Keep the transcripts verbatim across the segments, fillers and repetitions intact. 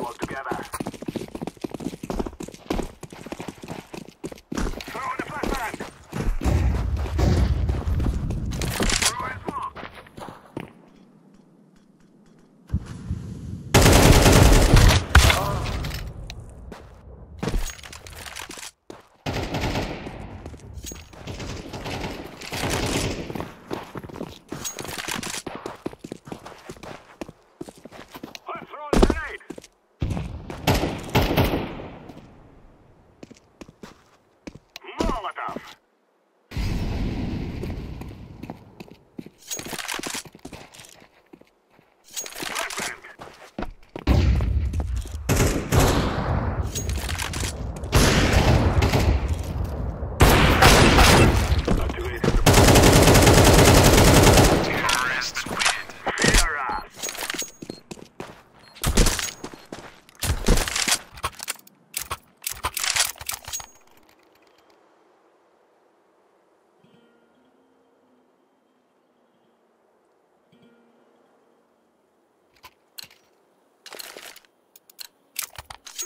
Work together.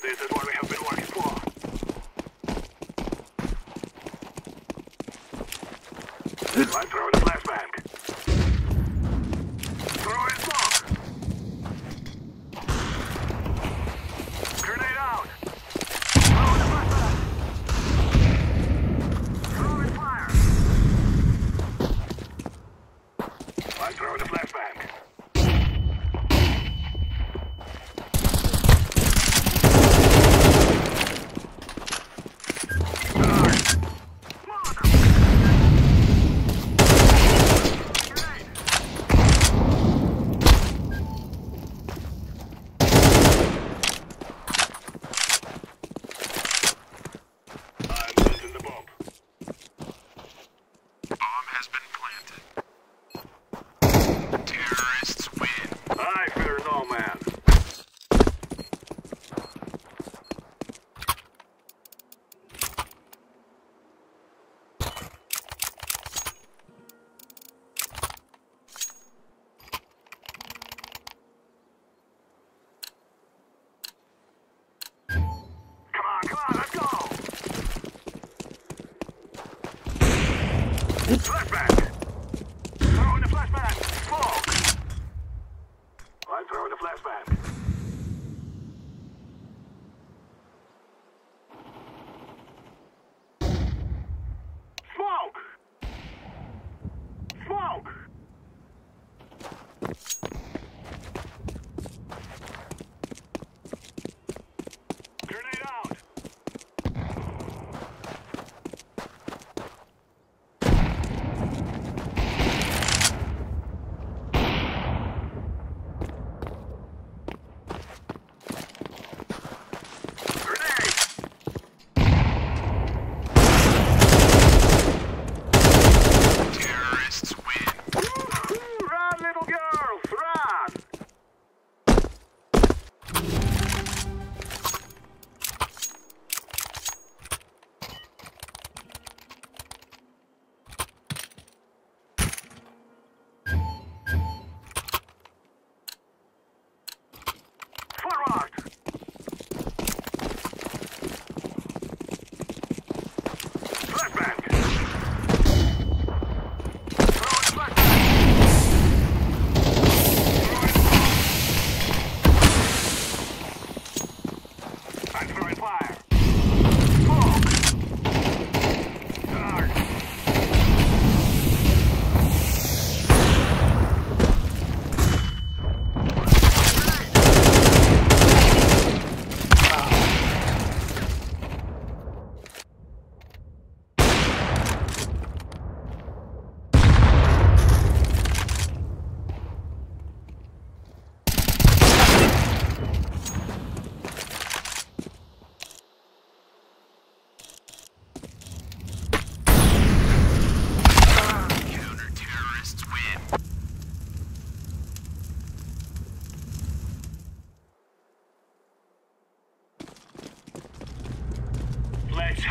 This is what we have been working for. I'm throwing a flashbang. Throw in smoke. Grenade out. Throw in a flashbang. Throw in fire. I'm throwing a flashbang. Flashback! Throw in a flashback! Smoke! I'm throwing a flashback. Smoke! Smoke! Grenade out!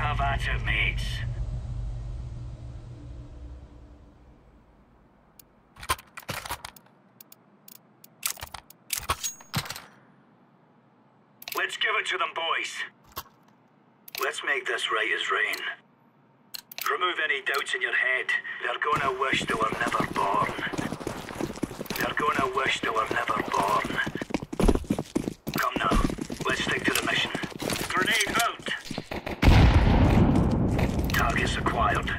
Have at it, mates. Let's give it to them, boys. Let's make this right as rain. Remove any doubts in your head. They're gonna wish they were never born. They're gonna wish they were never born. Come now, let's stick to the mission. Grenade out! Targets acquired.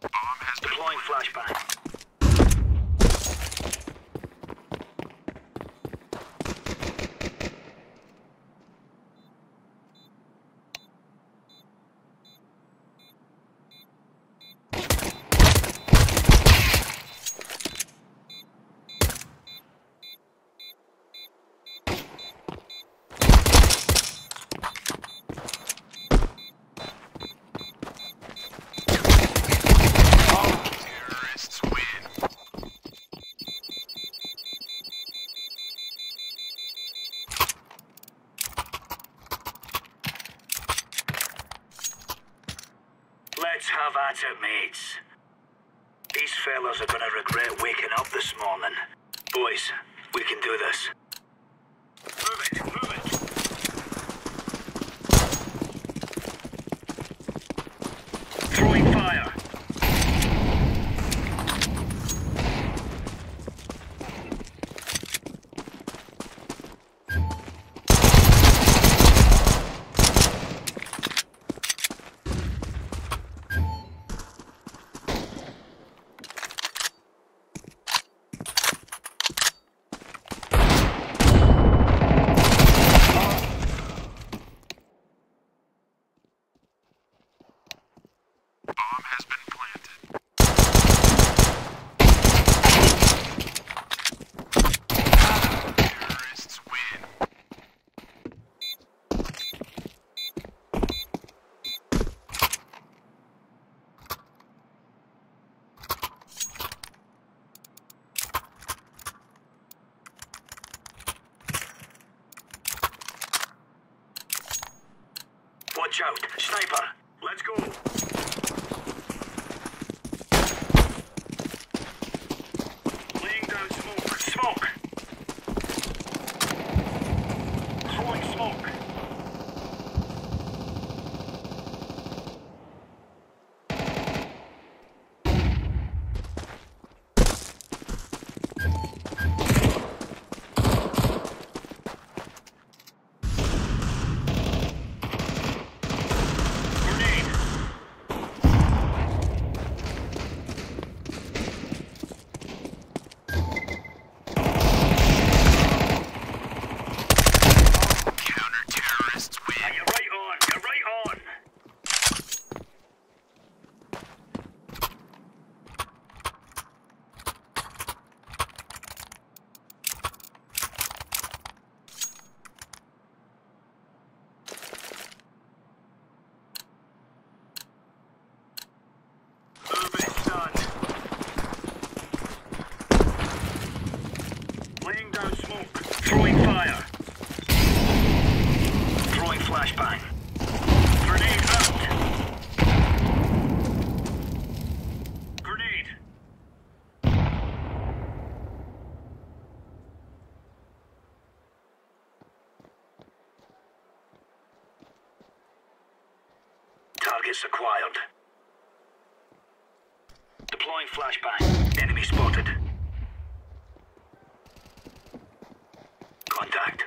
Deploying flashbang. Have at it, mates. These fellas are gonna regret waking up this morning. Boys, we can do this. Move it, move it. Throwing fire. Watch out, sniper. Let's go. Laying down smoke. Smoke. Throwing smoke. Targets acquired. Deploying flashbang. Enemy spotted. Contact.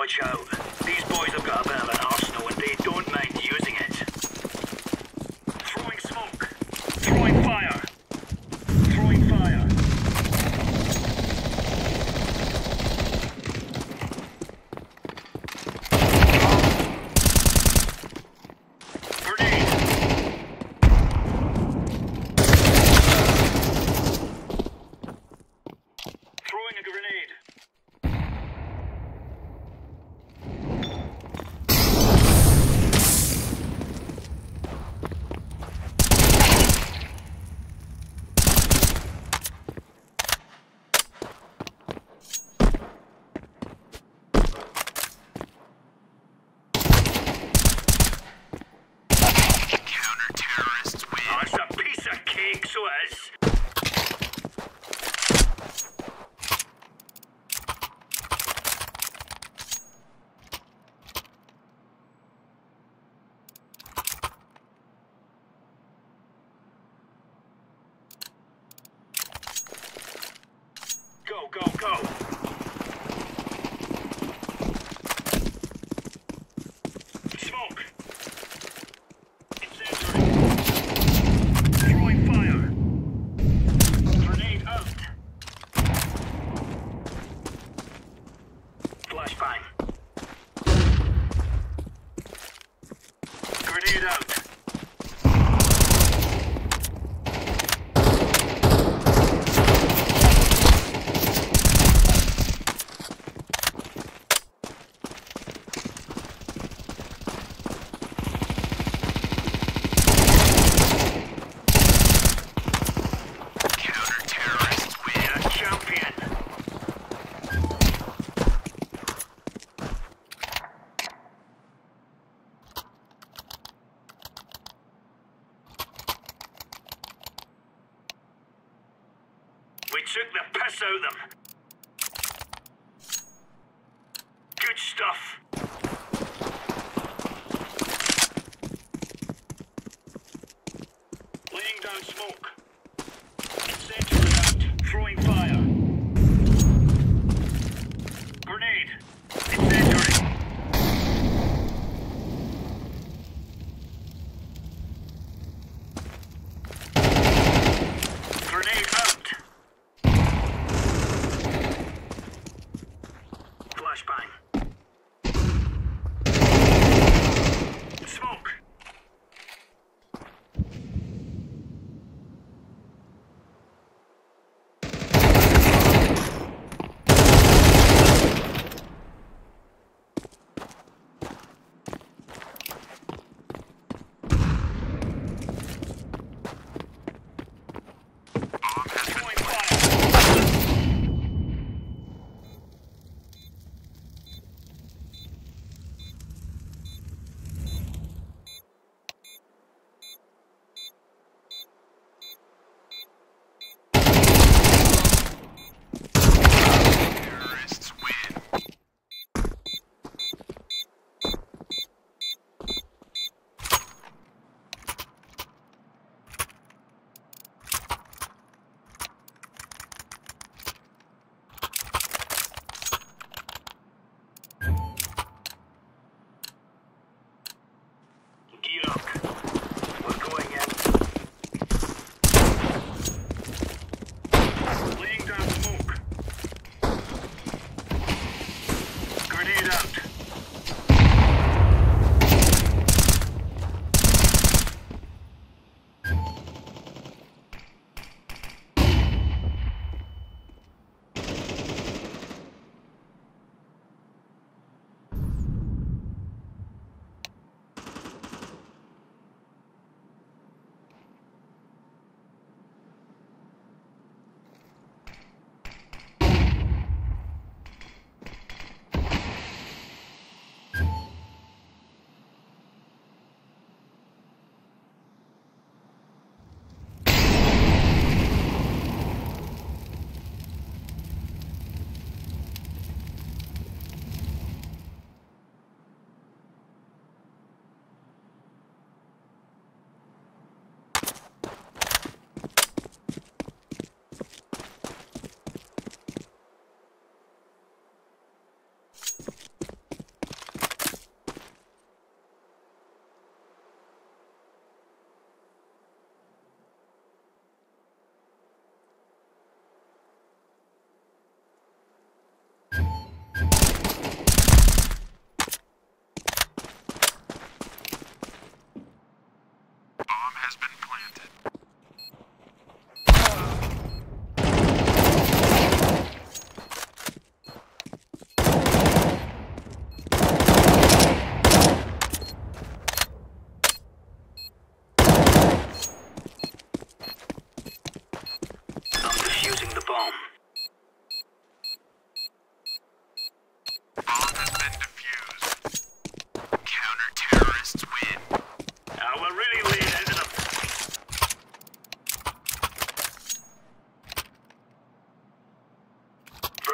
watch out. These boys have got a bit of an arsenal and they don't mind using it. Throwing smoke. Throwing fire. Throwing fire. Grenade. Throwing a grenade. Go, go! Smoke! It's entering! Throwing fire! Grenade out! Flashbang! Grenade out! We took the piss out of them. Good stuff. Laying down smoke. Incendiary out. Throwing fire. Grenade. Incendiary. Grenade out. Smoke.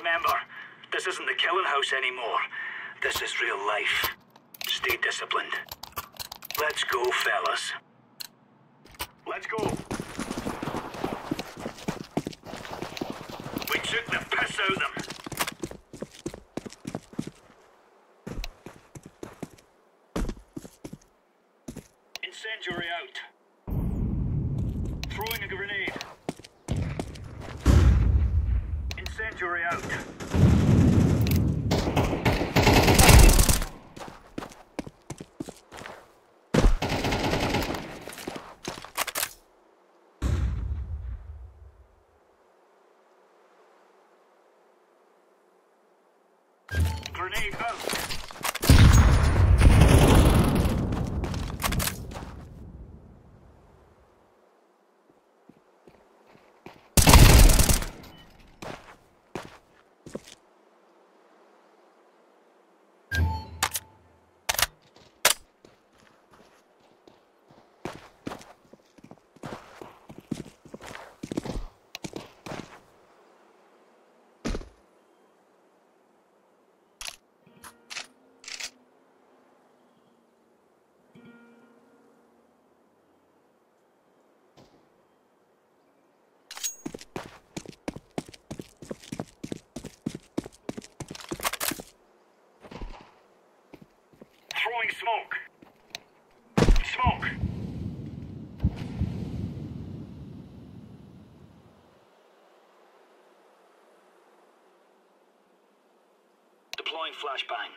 Remember, this isn't the killing house anymore. This is real life. Stay disciplined. Let's go, fellas. Let's go. We took the piss out of them. Incendiary out. Throwing a grenade. Incendiary out. Grenade out. Smoke. Smoke. Deploying flashbang.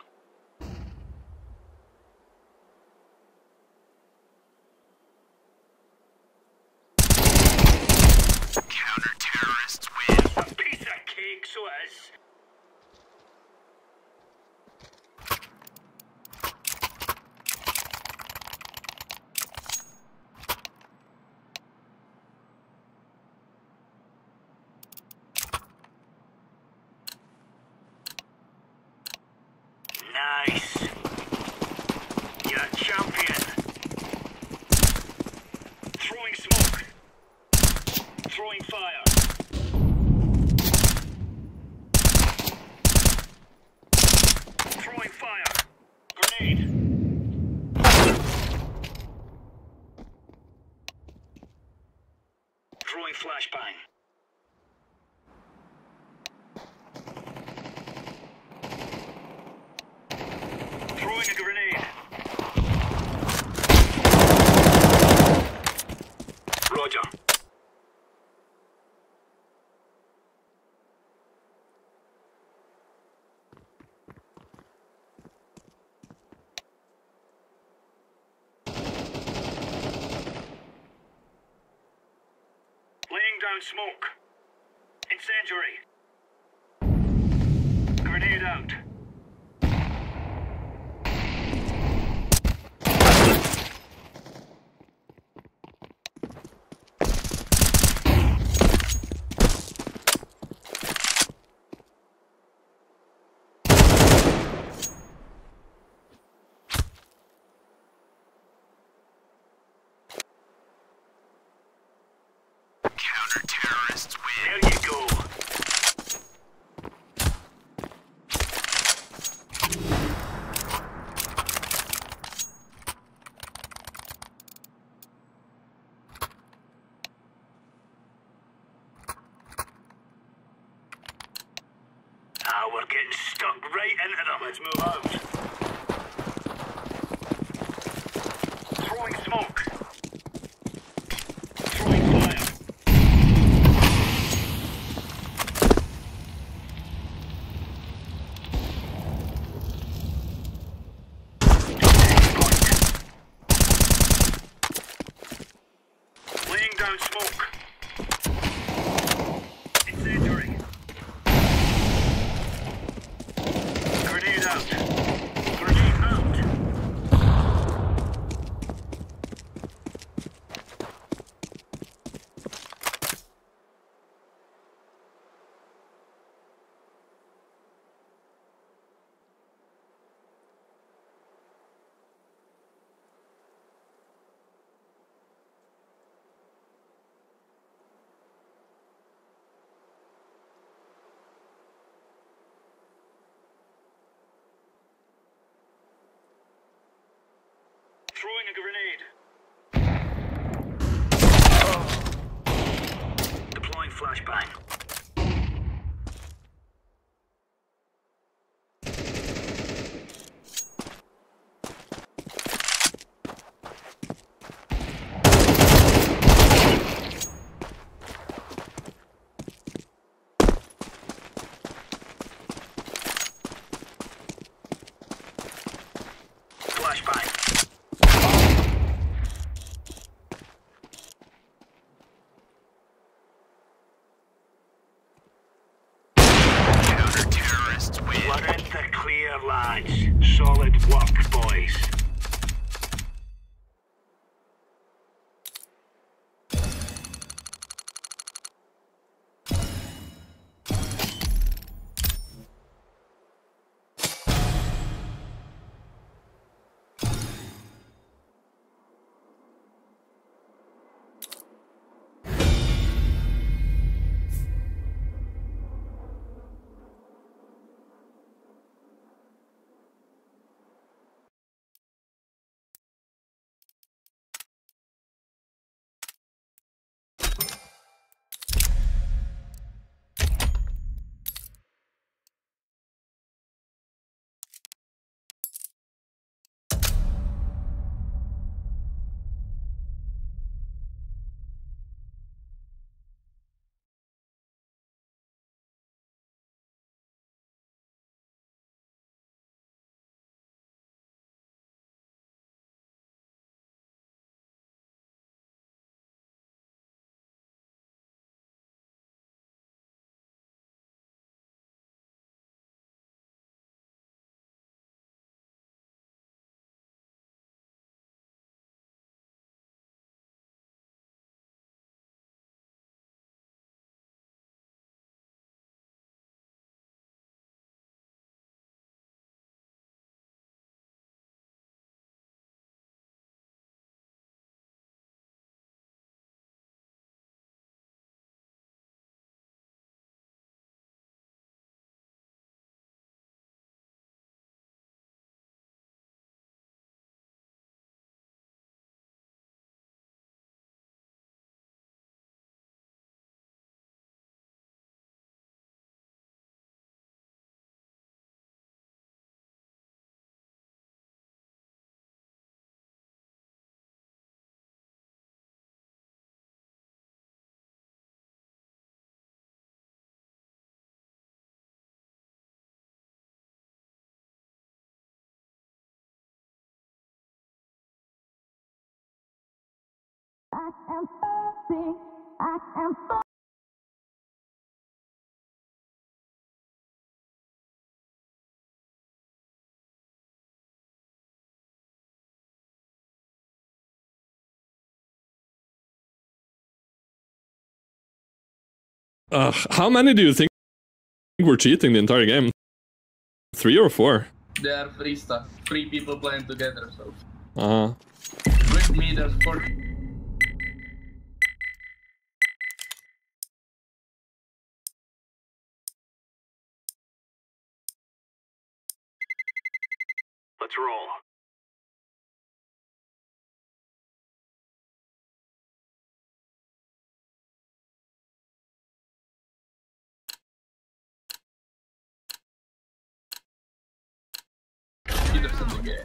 Counter-terrorists win. A piece of cake, so it is. Nice. You're a champion. Throwing smoke. Throwing fire. Throwing fire. Grenade. Throwing flashbang. Throwing a grenade. Roger. Laying down smoke. Incendiary. Grenade out. Terrorists win. There you go. Ah, we're getting stuck right into them. Let's move out. Throwing smoke. Grenade out. throwing a grenade. Oh. Deploying flashbang. I am thirsty. I am thirsty. Uh, how many do you think were cheating the entire game? Three or four? There are three stuff. Three people playing together. So. Uh huh. With me, there's four. Let's roll. Either something gay.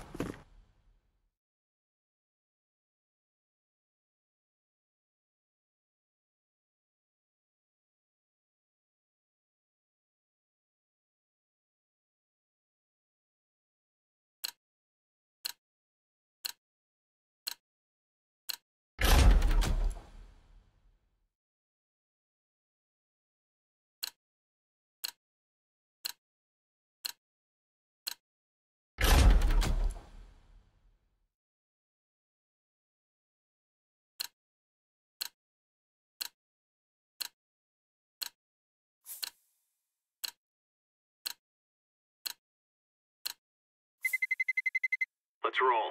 Let's roll.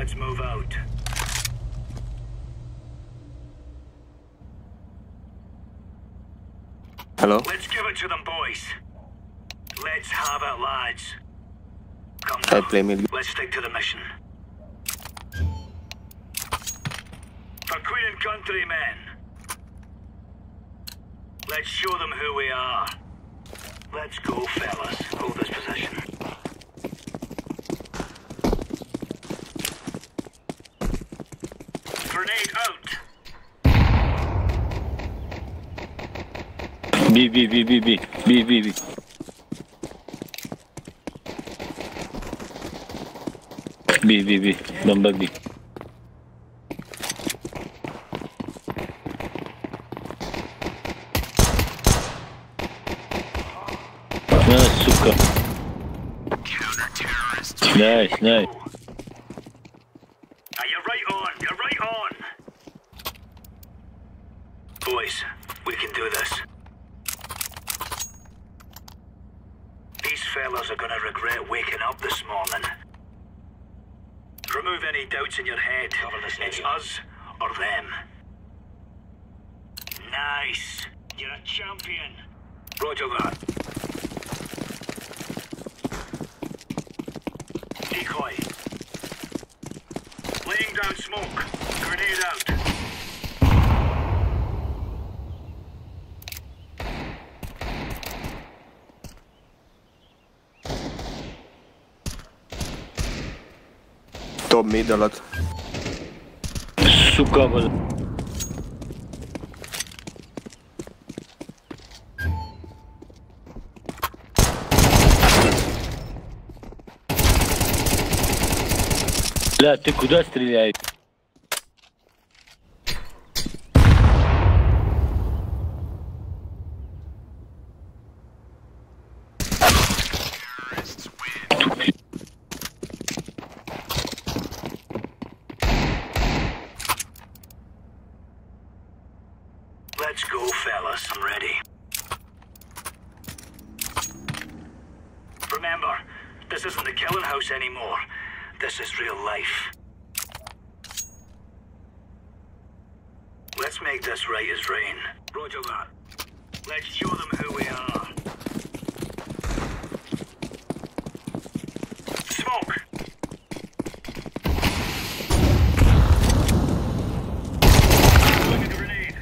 Let's move out. Hello? Let's give it to them, boys. Let's have it, lads. Come on. I play me. Let's stick to the mission. For Queen and Country, men. Let's show them who we are. Let's go, fellas. Hold this position. Grenade out. B, B, B, B, B. B, B, B. B, B, B. Number B. Nice, nice. Ah, you're right on, you're right on. Boys, we can do this. These fellas are gonna regret waking up this morning. Remove any doubts in your head. It's us or them. Nice. You're a champion. Roger that. Decoy. Laying down smoke. Grenade out. Top mid a lot. Suka bol. Бля, ты куда стреляешь? Let's go, fellas. I'm ready. Remember, this isn't the killing house anymore. This is real life. Let's make this right as rain. Roger that. Let's show them who we are. Smoke! Look at the grenade.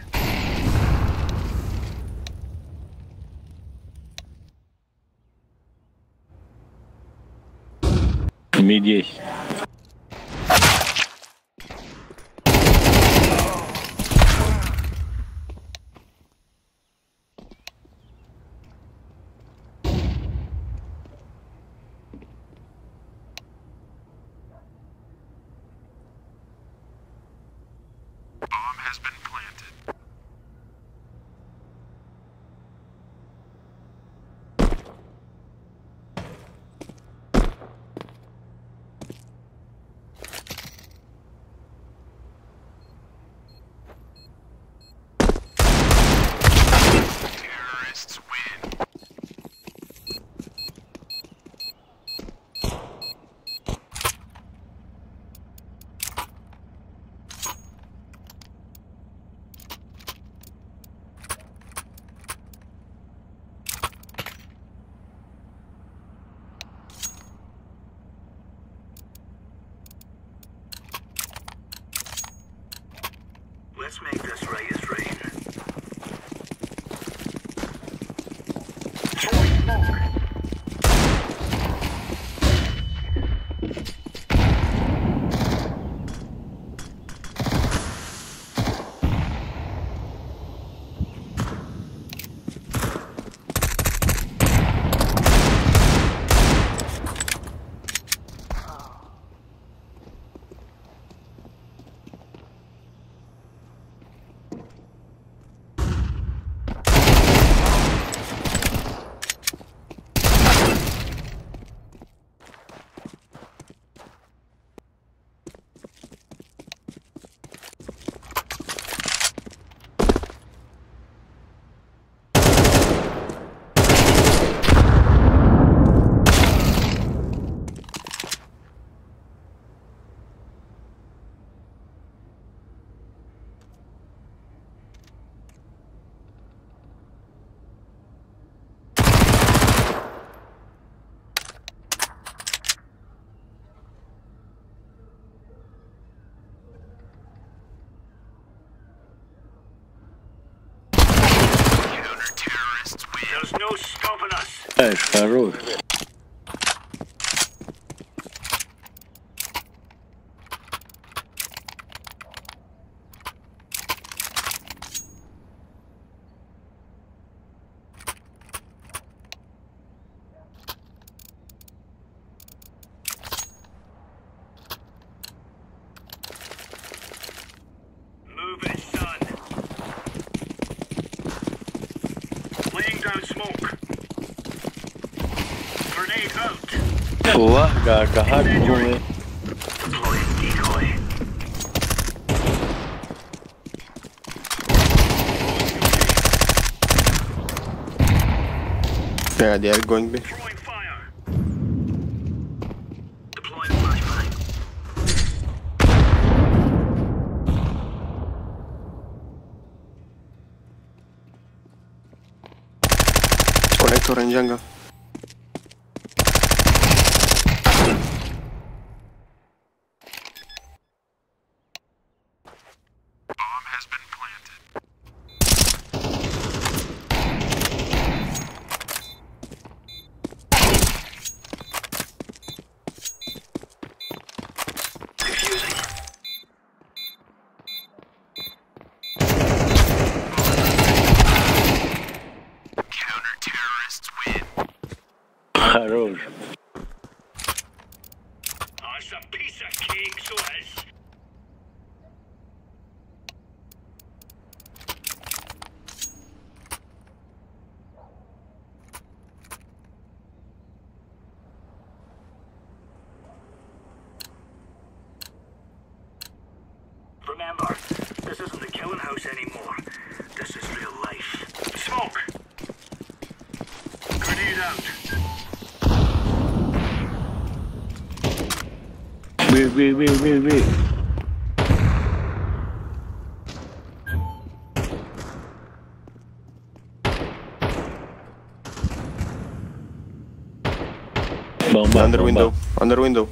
Mediation. Let's make this right as rain. Аж хорош. वाह कहाँ घूमे क्या दिया going pay connector in jungle Remember, this isn't the killing house anymore. This is real life. Smoke! Grenade out! Wait, wait, wait, wait, wait. Bomb, bomb, under bomb, window, bomb. Under window.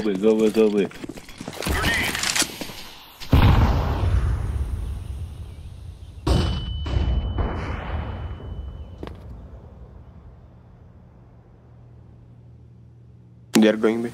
Go away, go away, go away. They are going me.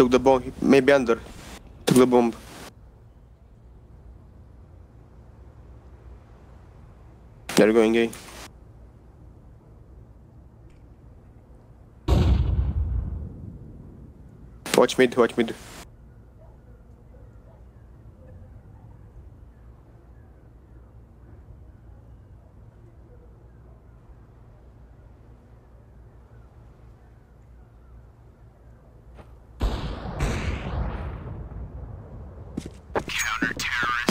Took the bomb, maybe under. Took the bomb. They're going A. Watch mid, watch mid.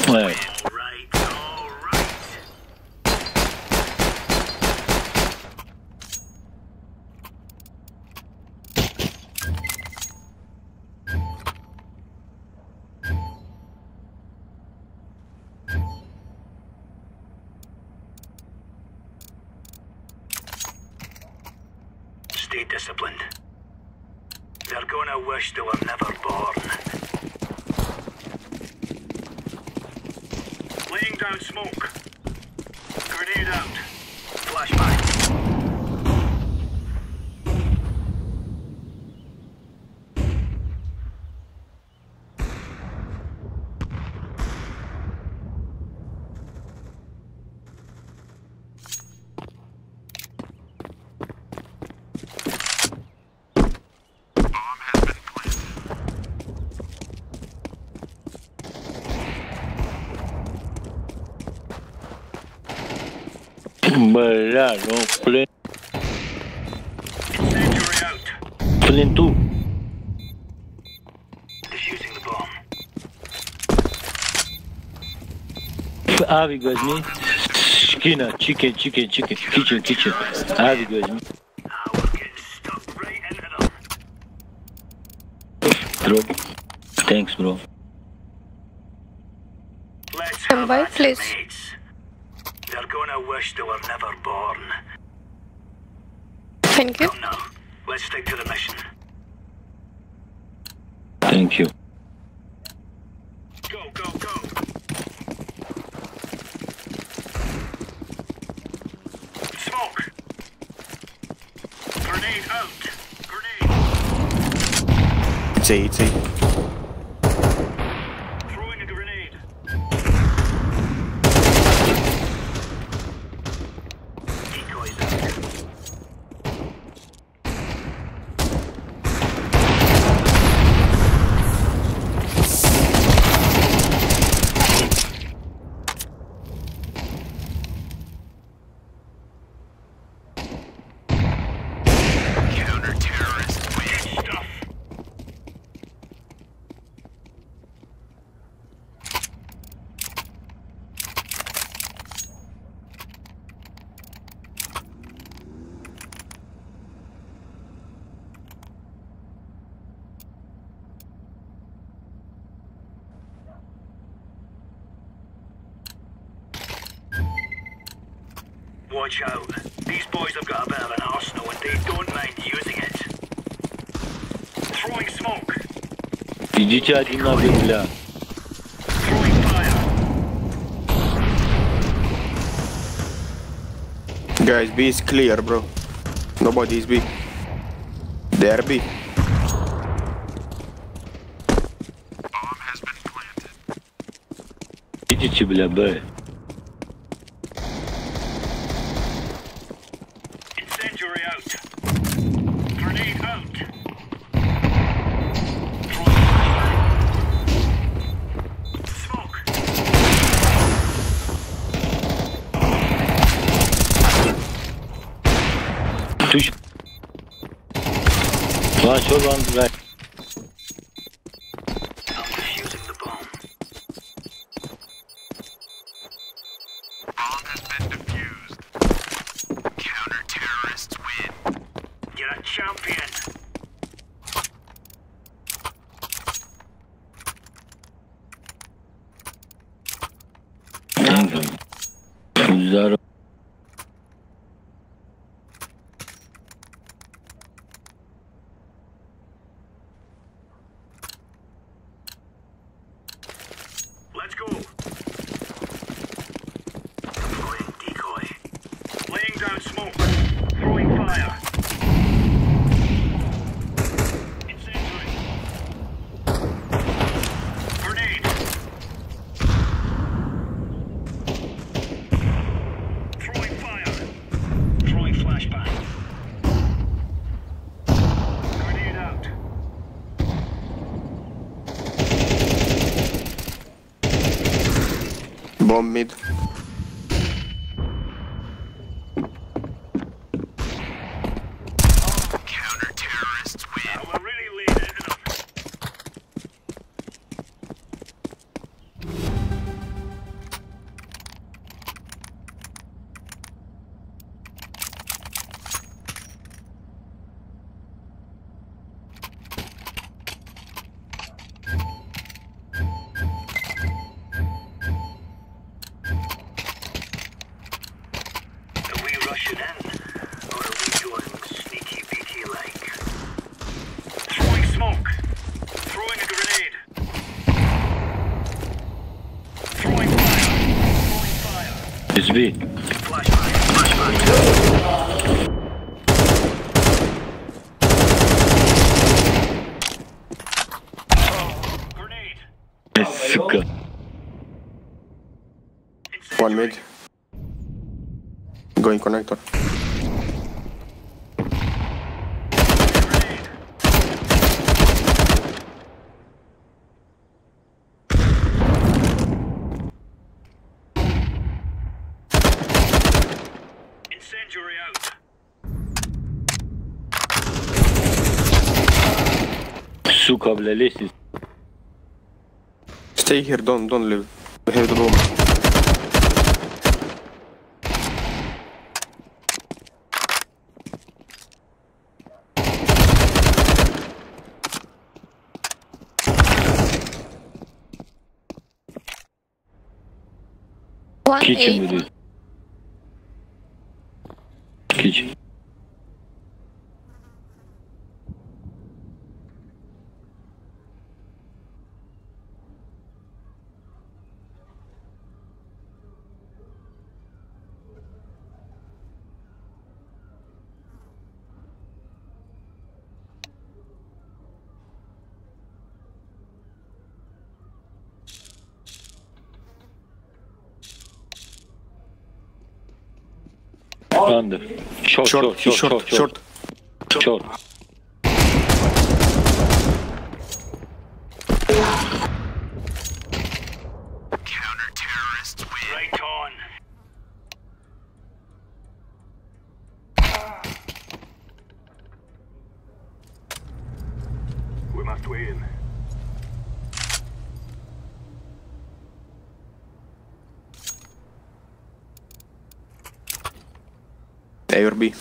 Right, all right. Stay disciplined. They're gonna wish they were never born. Down smoke. Grenade out. Flashbang. Băi, nu plin. Plin tu. Avi gozni. Chicken, chicken, chicken, chicken, kitchen, kitchen. Avi gozni. Bro, thanks, bro. Come by, please. They're gonna wish they were never born. Thank you. No, no. Let's stick to the mission. Thank you. Go, go, go. Smoke. Grenade out. Grenade. It's a, it's a. Watch out. These boys have got a bit of an arsenal and they don't mind using it. Throwing smoke. Throwing fire. Guys, B is clear, bro. Nobody is B. They are B. Bomb has been planted. Hold on to that. I'm defusing the bomb. Bomb has been defused. Counter-terrorists win. You're a champion. Zero. Bomb mid. Counter-terrorists win. Now we're really leading it up. It's B. Flash fire. Flash fire. Oh, grenade. Oh, one mid. Going connector. Сука, бля, лестница. Stay here, don't, don't leave. We have the room. One kitchen eight. With it. Kitchen. Under. Short, short, short, short, short, short, short, short. Counter terrorists win. Right on. We must win. A or B.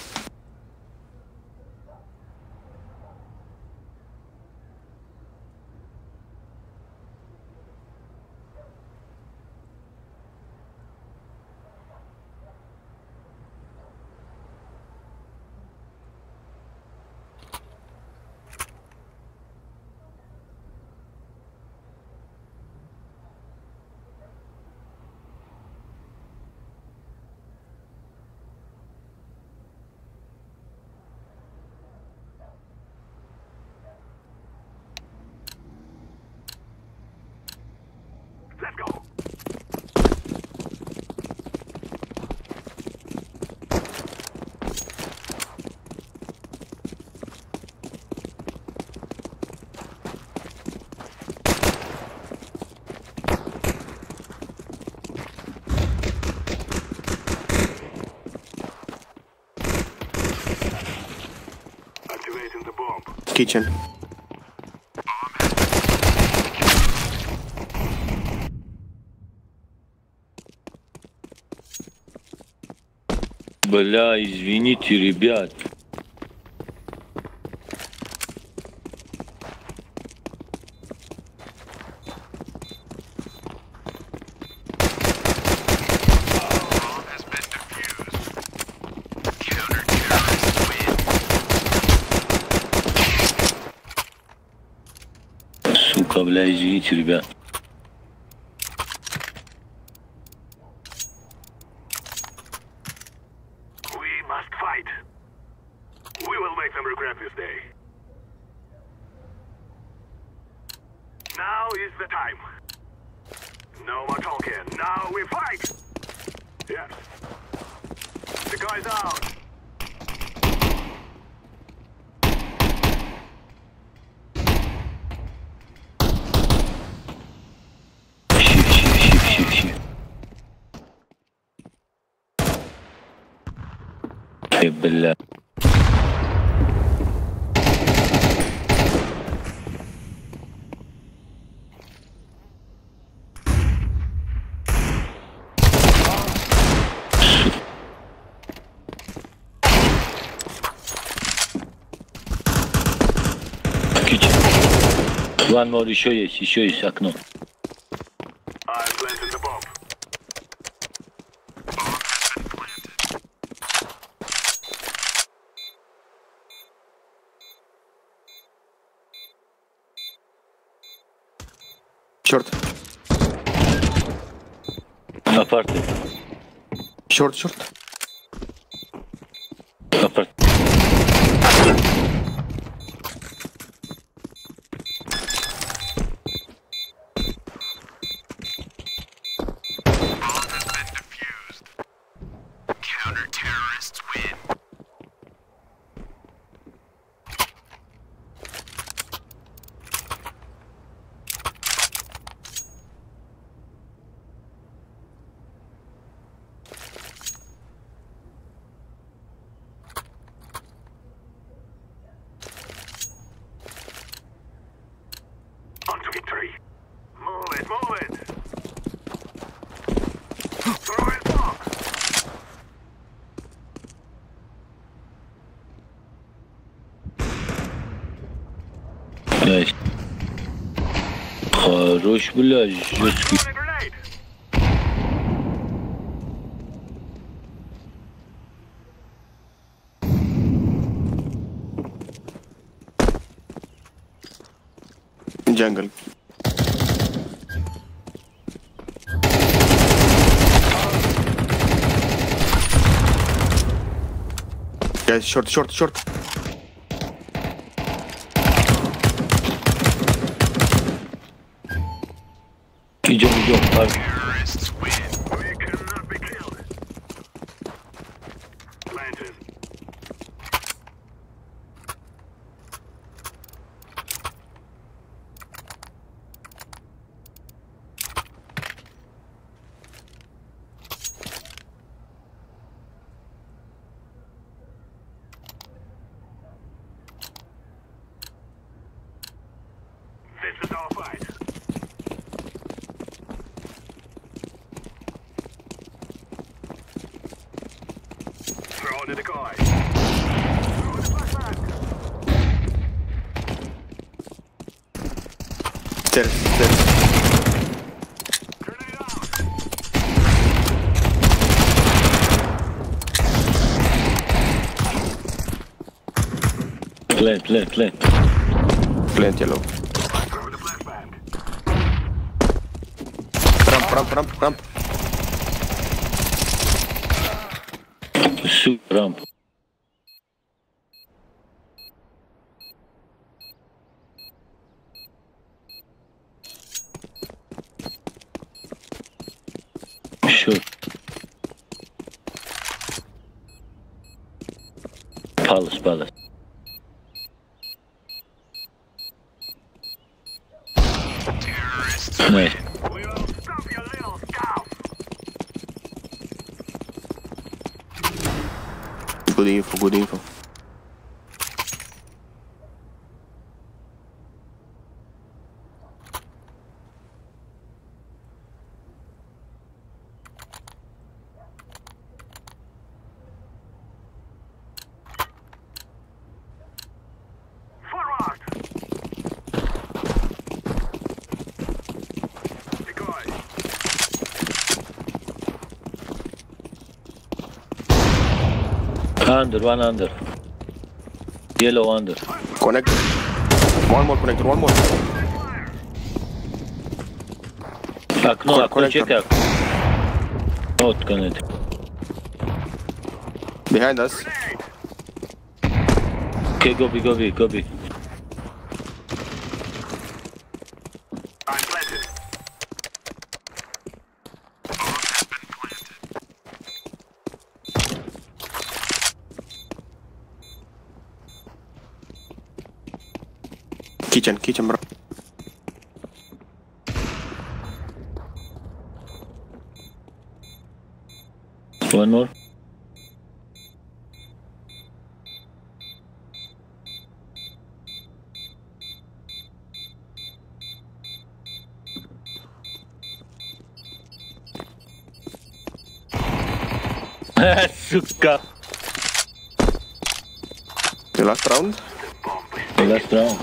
Kitchen. Бля, извините, ребят. Бля, извините, ребят. We must fight. We will make them regret this day. Now is the time. No more talking. Now we fight. Yes. The guy's out. بالله One more, еще есть, еще есть окно. Черт. На парте. Черт, черт. На парте. Блядь. Хорош, блядь, жёсткий. Jungle. Guys, short, short, short. He jumped, he jumped, five. There's, there's. Turn it on. Plant, plant, plant. Plant yellow. Ramp, ramp, ramp, ramp. Shoot, ramp. Palace, palace. Terrorists. Nice. We will stop your little scout. Good info, good info. Under, one under. Yellow under. Connect. One more connector, one more. Akno, Con Akno, check out. Not connect. Behind us. Okay, go B, go B, go B. Kitchen, kitchen, bro. One more. Suka. The last round? The last round.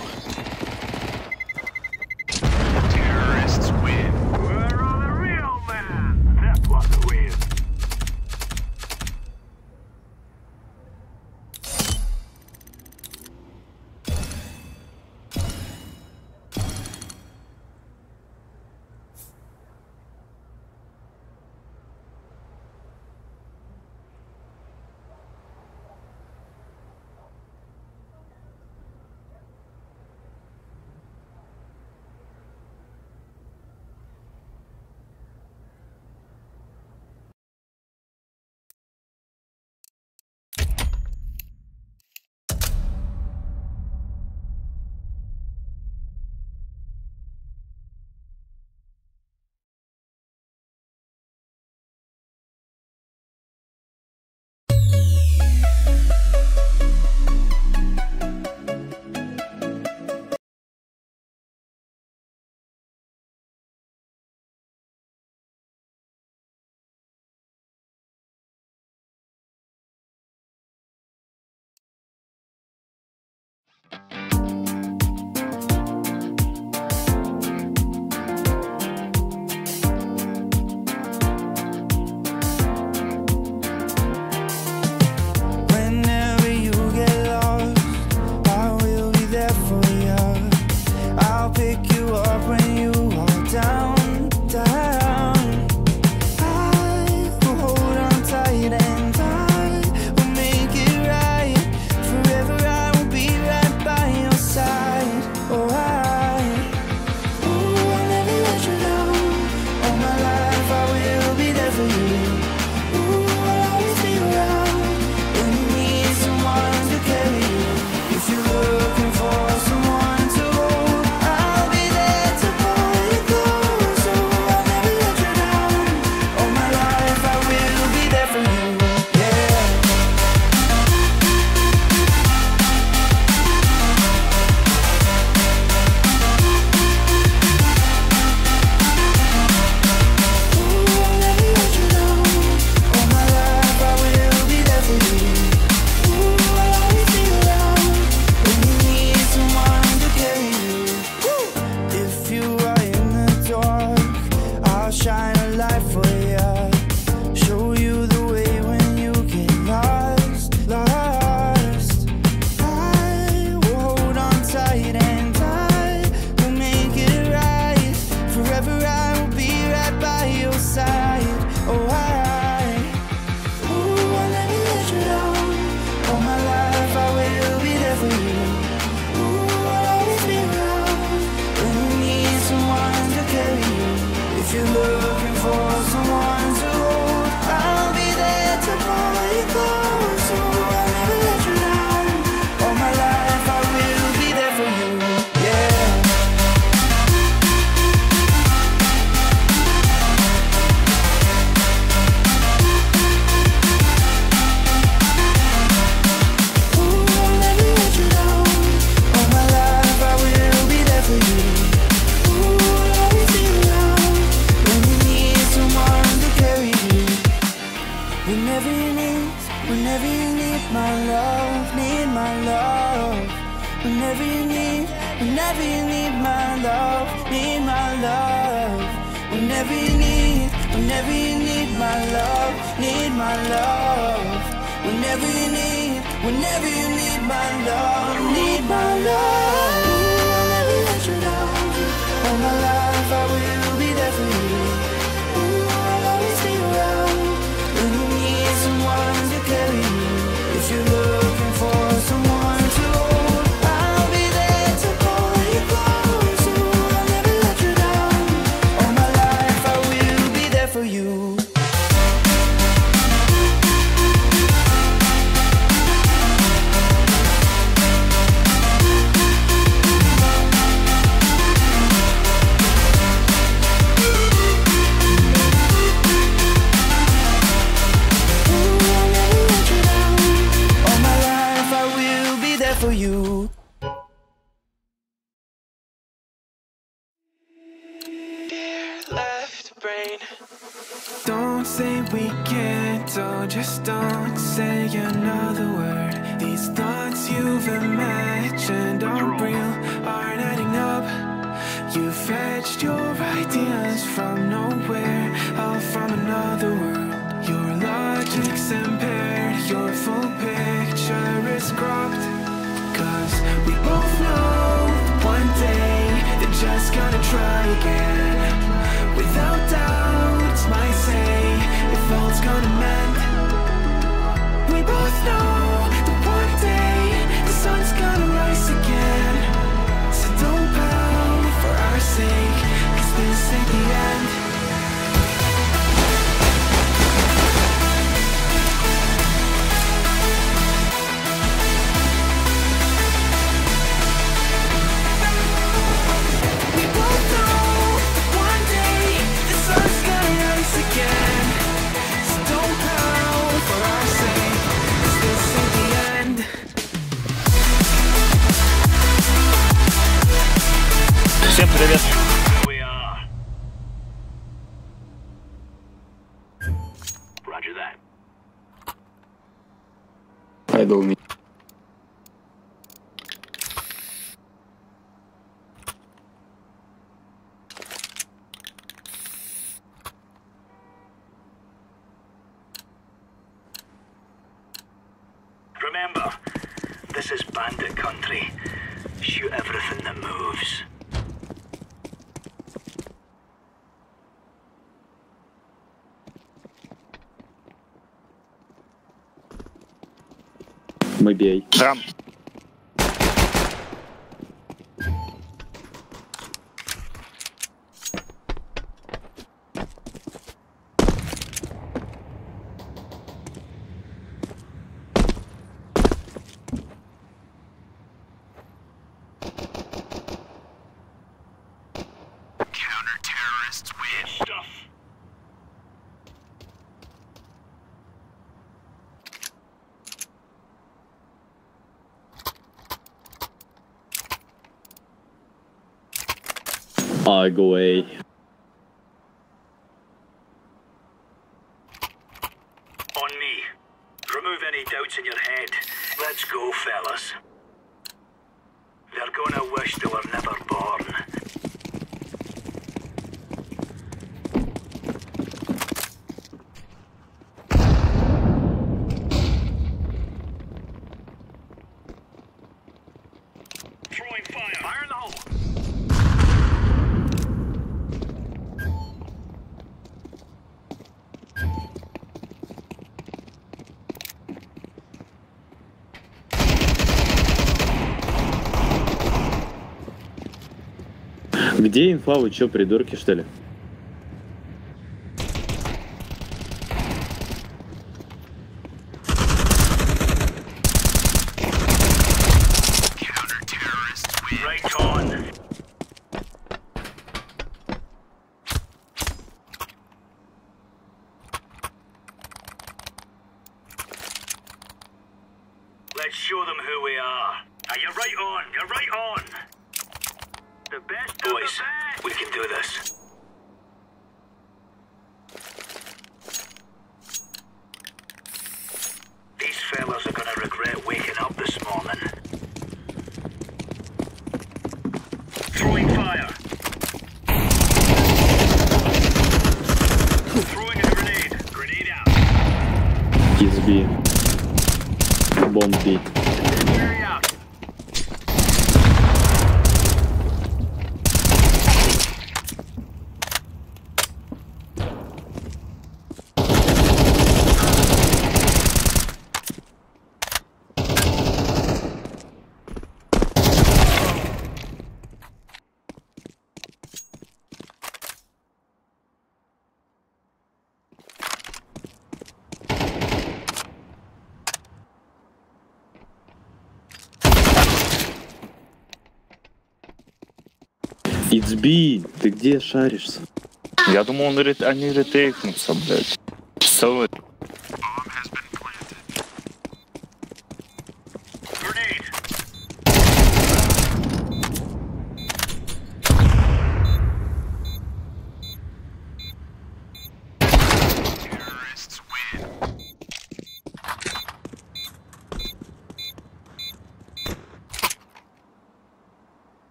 need my love, need my love. Whenever you need, whenever you need my love, need my love. Whenever you need, whenever you need my love, need my love. Ooh, I'll never let you down. All my life I will be there for you. Ooh, I'll always be around when you need someone to carry you. If you're looking for someone to hold, I'll be there to pull you close. Ooh, I'll never let you down. All my life I will be there for you. For you. Dear left brain, don't say we can't, oh, just don't say another word. These thoughts you've imagined aren't real, aren't adding up. You fetched your ideas from nowhere, all from another world. Your logic's impaired, your full picture is cropped. Cause we both know one day they're just gonna try again. Without doubt, might say if all's gonna mend. We both know that one day the sun's gonna rise again. So don't pout for our sake, cause this ain't the end. Всем привет! Idle me. Remember, this is bandit country. Shoot everything that moves. Maybe I Ram. I go away. On me. Remove any doubts in your head. Let's go, fellas. They're gonna wish they were never born. Throwing fire. Fire in the hole. Где инфа? Вы чё, придурки, что ли? Let's show them who we are. Are you right on? You're right on. The best boys, the best. We can do this. These fellas are gonna regret waking up this morning. B. It's B, ты где шаришься? Я думал, он рет... они ретейкнутся, блядь. Все.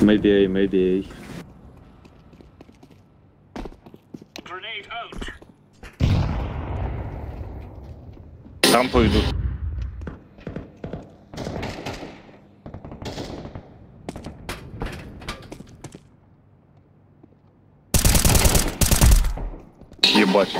Maybe A, maybe A. Grenade out. Там пойдут. Ебать.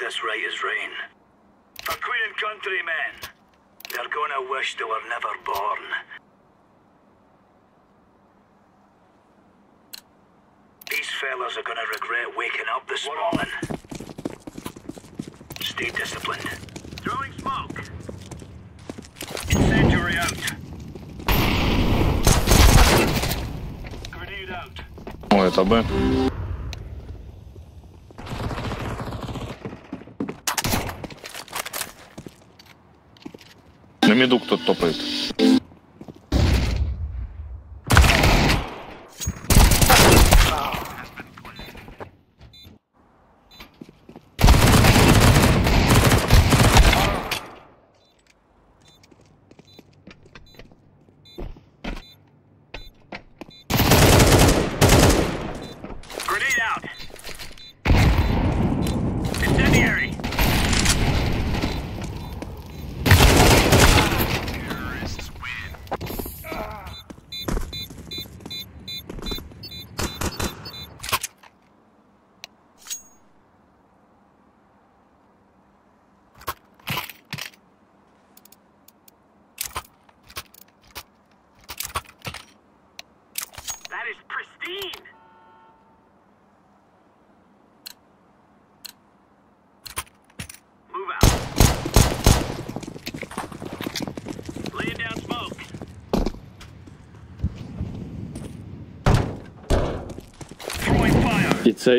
This right is rain. For Queen and Country men, they're gonna wish they were never born. These fellas are gonna regret waking up this morning. Stay disciplined. Throwing smoke. Incendiary out. Grenade out. Oh, it's a bit. На миду кто-то топает. It's A.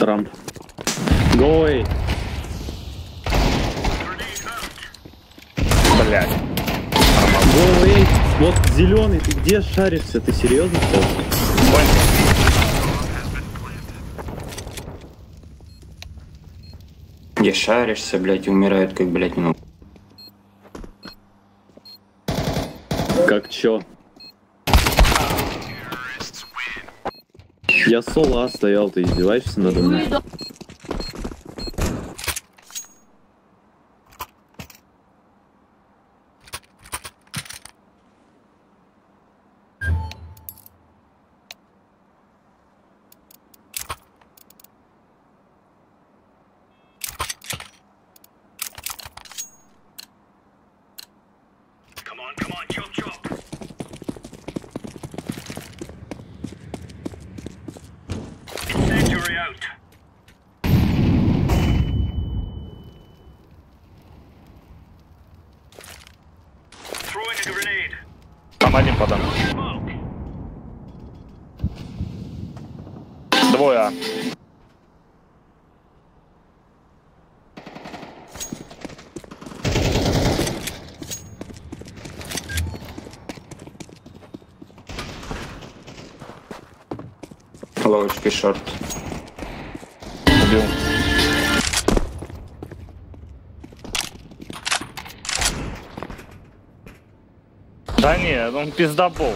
Ramp. Go away. Блядь. Go away. Вот зеленый, ты где шаришься? Ты серьезно? Где шаришься, блядь, и умирают, как, блядь, ну. Как чё? Я соло стоял, ты издеваешься надо мной? on. Come on, chop, chop. Incendiary out. Throwing a grenade. Там один пацан. Двое. Ловочки шорт. Убил. Да нет, он пиздобол.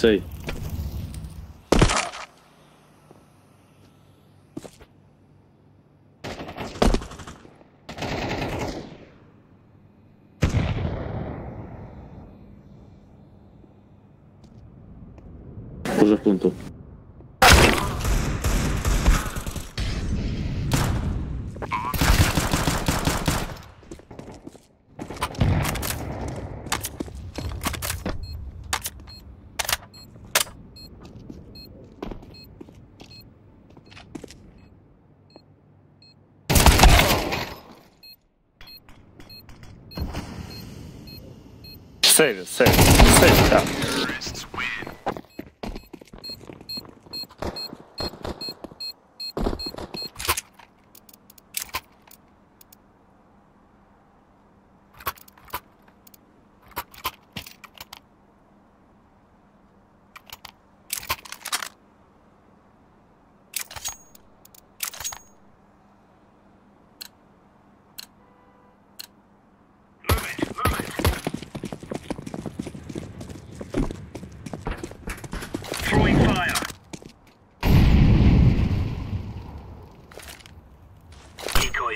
Цей. Уже в пункту. Save it, save it, save it up.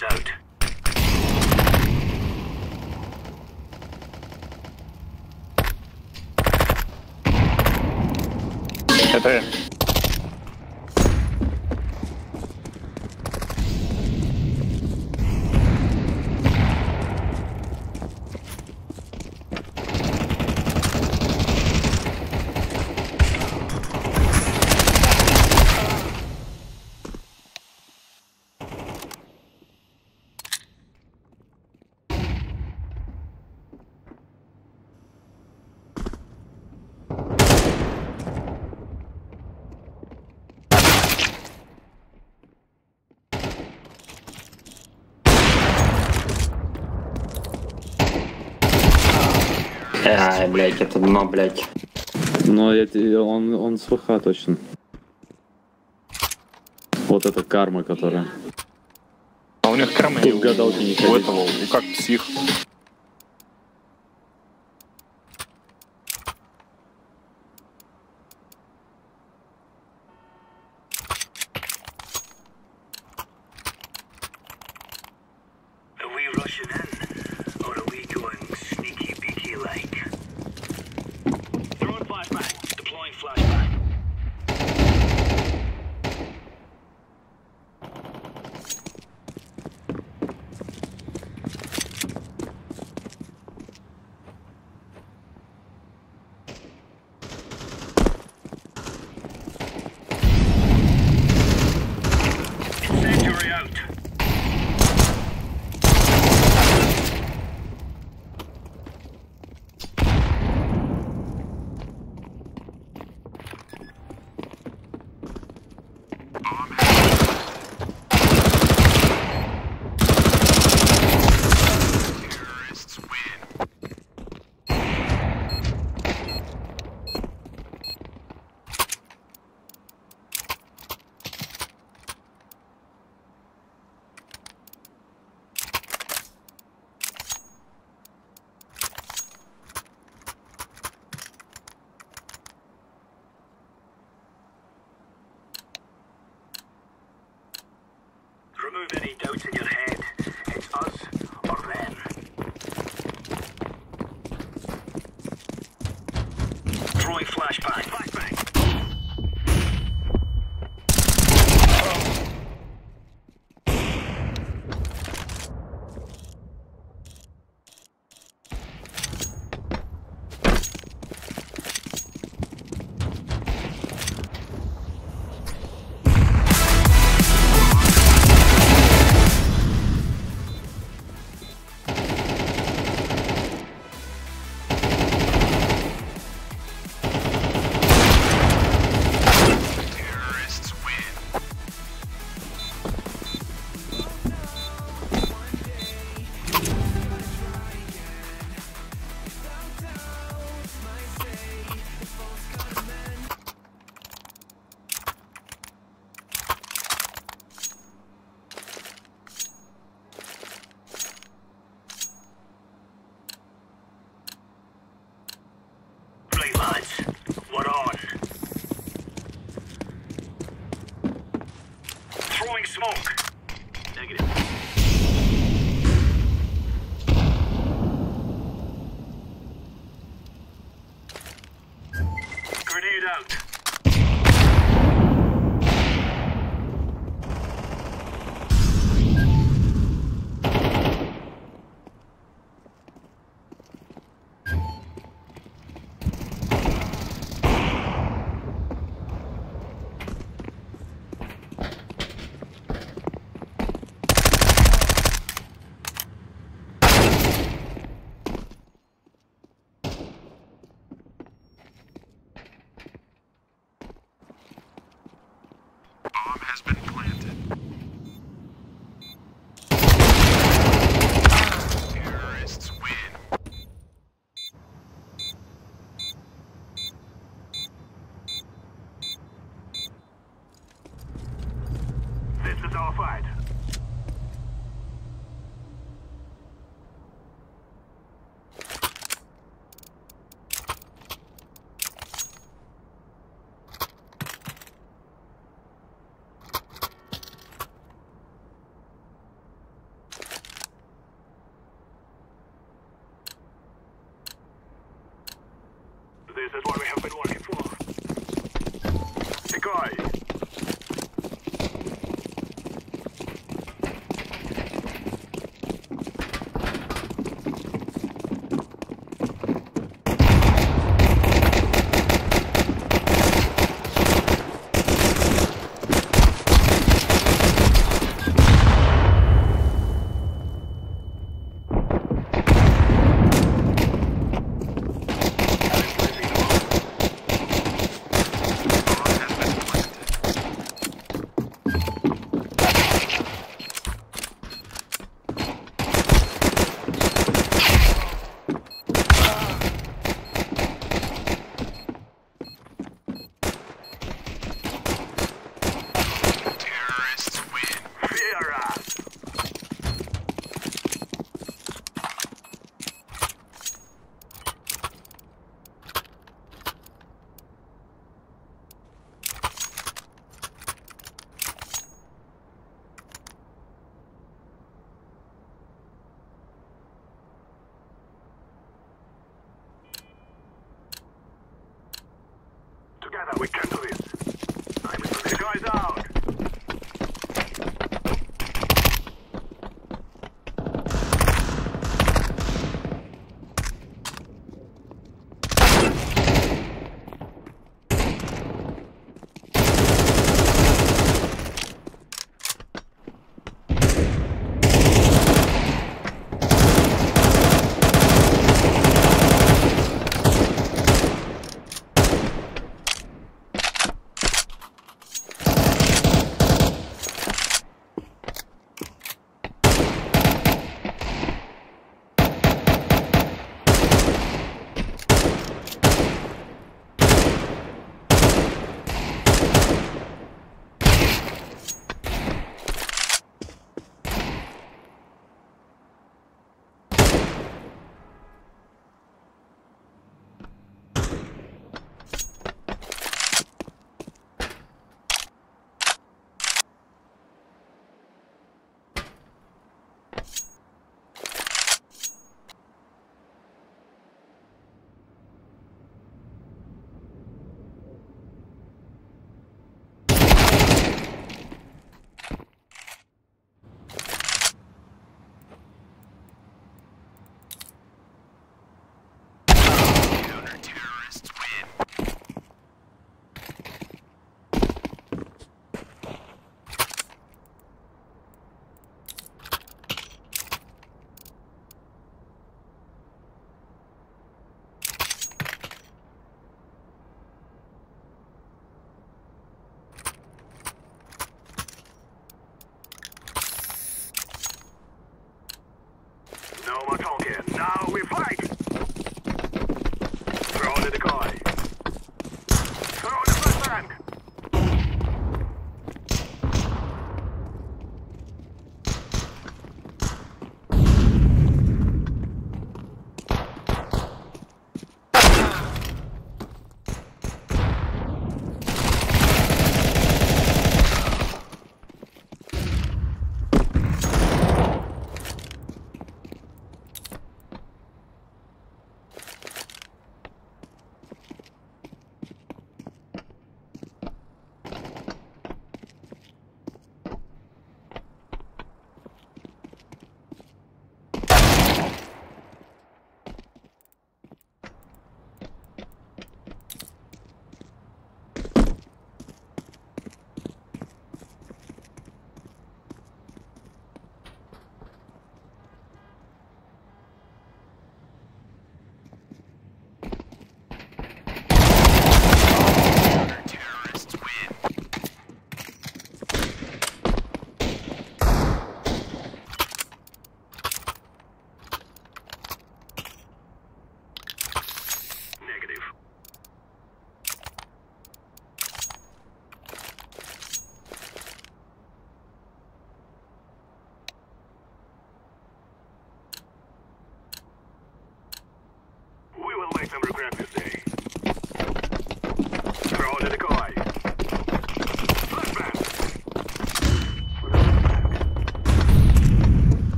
Out. Это я. Ай, блядь, это дно, блядь. Но это, он, он с ВХ точно. Вот это карма, которая. А у них карма и в гадалке не ходит. У этого, ну как псих. Out. smoke. Negative. Grenade out. This is what we have been working for. Decoy. We can do this. Time to take guys out.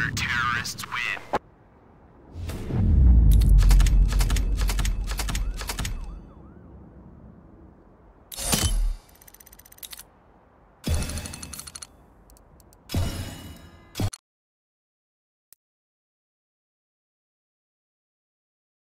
that terrorists win.